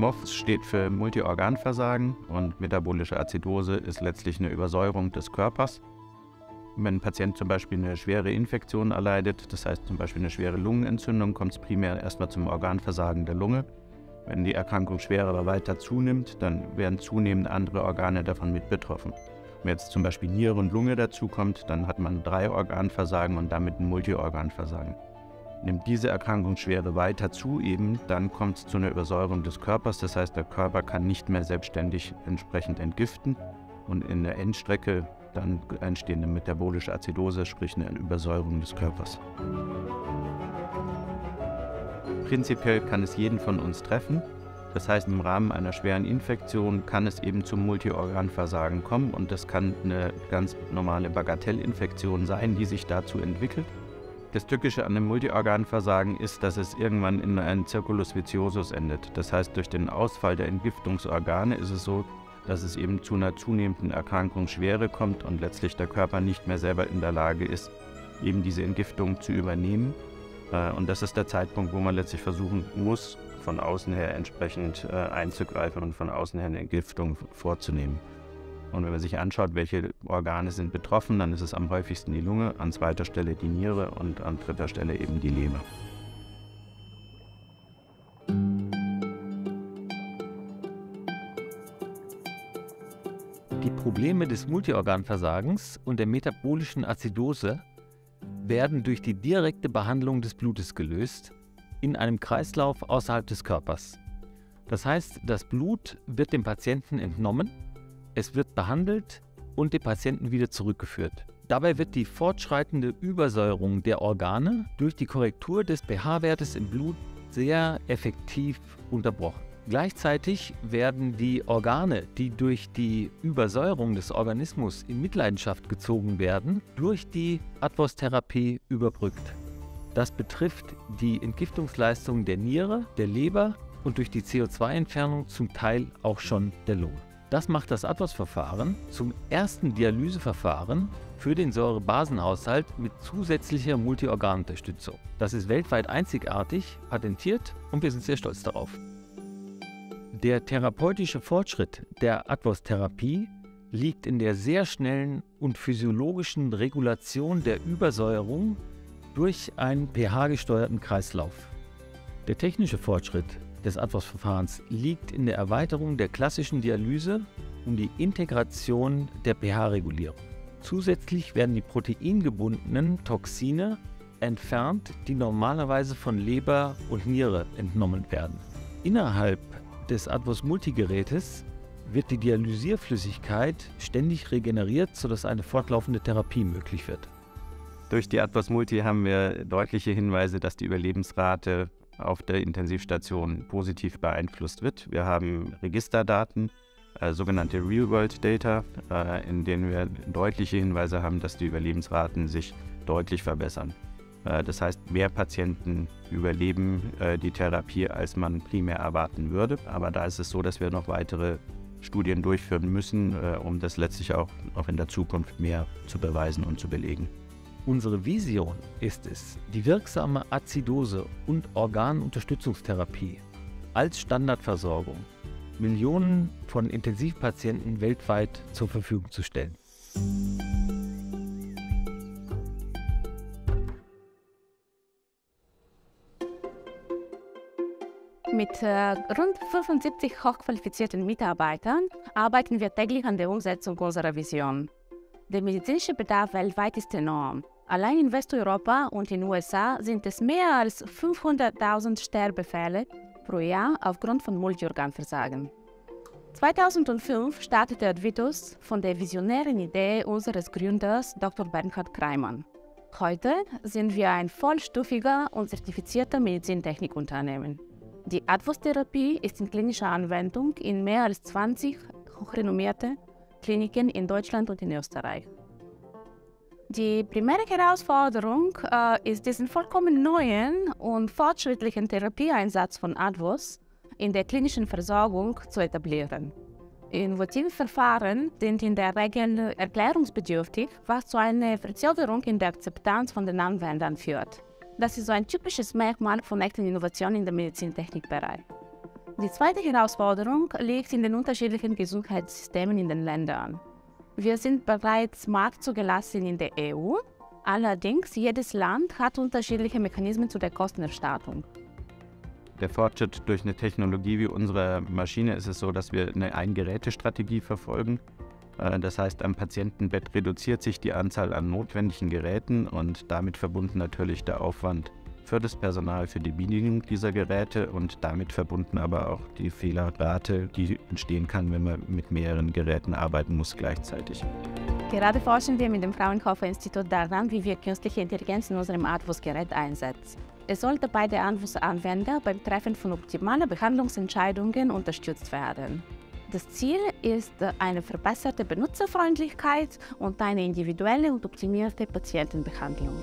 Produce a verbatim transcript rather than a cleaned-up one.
M O F S steht für Multiorganversagen und metabolische Azidose ist letztlich eine Übersäuerung des Körpers. Wenn ein Patient zum Beispiel eine schwere Infektion erleidet, das heißt zum Beispiel eine schwere Lungenentzündung, kommt es primär erstmal zum Organversagen der Lunge. Wenn die Erkrankung schwerer oder weiter zunimmt, dann werden zunehmend andere Organe davon mit betroffen. Wenn jetzt zum Beispiel Niere und Lunge dazukommt, dann hat man drei Organversagen und damit ein Multiorganversagen. Nimmt diese Erkrankungsschwere weiter zu eben, dann kommt es zu einer Übersäuerung des Körpers. Das heißt, der Körper kann nicht mehr selbstständig entsprechend entgiften und in der Endstrecke dann entsteht eine metabolische Azidose, sprich eine Übersäuerung des Körpers. Prinzipiell kann es jeden von uns treffen. Das heißt, im Rahmen einer schweren Infektion kann es eben zum Multiorganversagen kommen und das kann eine ganz normale Bagatellinfektion sein, die sich dazu entwickelt. Das Tückische an dem Multiorganversagen ist, dass es irgendwann in einen Circulus viciosus endet. Das heißt, durch den Ausfall der Entgiftungsorgane ist es so, dass es eben zu einer zunehmenden Erkrankungsschwere kommt und letztlich der Körper nicht mehr selber in der Lage ist, eben diese Entgiftung zu übernehmen. Und das ist der Zeitpunkt, wo man letztlich versuchen muss, von außen her entsprechend einzugreifen und von außen her eine Entgiftung vorzunehmen. Und wenn man sich anschaut, welche Organe sind betroffen, dann ist es am häufigsten die Lunge, an zweiter Stelle die Niere und an dritter Stelle eben die Leber. Die Probleme des Multiorganversagens und der metabolischen Azidose werden durch die direkte Behandlung des Blutes gelöst, in einem Kreislauf außerhalb des Körpers. Das heißt, das Blut wird dem Patienten entnommen, es wird behandelt und dem Patienten wieder zurückgeführt. Dabei wird die fortschreitende Übersäuerung der Organe durch die Korrektur des pH-Wertes im Blut sehr effektiv unterbrochen. Gleichzeitig werden die Organe, die durch die Übersäuerung des Organismus in Mitleidenschaft gezogen werden, durch die ADVOS-Therapie überbrückt. Das betrifft die Entgiftungsleistung der Niere, der Leber und durch die C O zwei Entfernung zum Teil auch schon der Lunge. Das macht das ADVOS-Verfahren zum ersten Dialyseverfahren für den Säure-Basen-Haushalt mit zusätzlicher Multiorganunterstützung. Das ist weltweit einzigartig, patentiert und wir sind sehr stolz darauf. Der therapeutische Fortschritt der ADVOS-Therapie liegt in der sehr schnellen und physiologischen Regulation der Übersäuerung durch einen pH-gesteuerten Kreislauf. Der technische Fortschritt des ADVOS-Verfahrens liegt in der Erweiterung der klassischen Dialyse um die Integration der pH-Regulierung. Zusätzlich werden die proteingebundenen Toxine entfernt, die normalerweise von Leber und Niere entnommen werden. Innerhalb des ADVOS-Multi-Gerätes wird die Dialysierflüssigkeit ständig regeneriert, sodass eine fortlaufende Therapie möglich wird. Durch die ADVOS-Multi haben wir deutliche Hinweise, dass die Überlebensrate auf der Intensivstation positiv beeinflusst wird. Wir haben Registerdaten, äh, sogenannte Real-World-Data, äh, in denen wir deutliche Hinweise haben, dass die Überlebensraten sich deutlich verbessern. Äh, das heißt, mehr Patienten überleben äh, die Therapie, als man primär erwarten würde. Aber da ist es so, dass wir noch weitere Studien durchführen müssen, äh, um das letztlich auch, auch in der Zukunft mehr zu beweisen und zu belegen. Unsere Vision ist es, die wirksame Azidose- und Organunterstützungstherapie als Standardversorgung Millionen von Intensivpatienten weltweit zur Verfügung zu stellen. Mit äh, rund fünfundsiebzig hochqualifizierten Mitarbeitern arbeiten wir täglich an der Umsetzung unserer Vision. Der medizinische Bedarf weltweit ist enorm. Allein in Westeuropa und in den U S A sind es mehr als fünfhunderttausend Sterbefälle pro Jahr aufgrund von Multiorganversagen. zweitausendfünf startete ADVITOS von der visionären Idee unseres Gründers Doktor Bernhard Kreimann. Heute sind wir ein vollstufiger und zertifizierter Medizintechnikunternehmen. Die ADVOS-Therapie ist in klinischer Anwendung in mehr als zwanzig hochrenommierte Kliniken in Deutschland und in Österreich. Die primäre Herausforderung äh, ist diesen vollkommen neuen und fortschrittlichen Therapieeinsatz von ADVOS in der klinischen Versorgung zu etablieren. Innovative Verfahren sind in der Regel erklärungsbedürftig, was zu einer Verzögerung in der Akzeptanz von den Anwendern führt. Das ist so ein typisches Merkmal von echten Innovationen in der Medizintechnikbereich. Die zweite Herausforderung liegt in den unterschiedlichen Gesundheitssystemen in den Ländern. Wir sind bereits marktzugelassen in der E U, allerdings jedes Land hat unterschiedliche Mechanismen zu der Kostenerstattung. Der Fortschritt durch eine Technologie wie unsere Maschine ist es so, dass wir eine Ein-Geräte-Strategie verfolgen. Das heißt, am Patientenbett reduziert sich die Anzahl an notwendigen Geräten und damit verbunden natürlich der Aufwand für das Personal, für die Bedienung dieser Geräte und damit verbunden aber auch die Fehlerrate, die entstehen kann, wenn man mit mehreren Geräten arbeiten muss gleichzeitig. Gerade forschen wir mit dem Fraunhofer Institut daran, wie wir künstliche Intelligenz in unserem ADVOS-Gerät einsetzen. Es sollte bei der ADVOS-Anwender beim Treffen von optimalen Behandlungsentscheidungen unterstützt werden. Das Ziel ist eine verbesserte Benutzerfreundlichkeit und eine individuelle und optimierte Patientenbehandlung.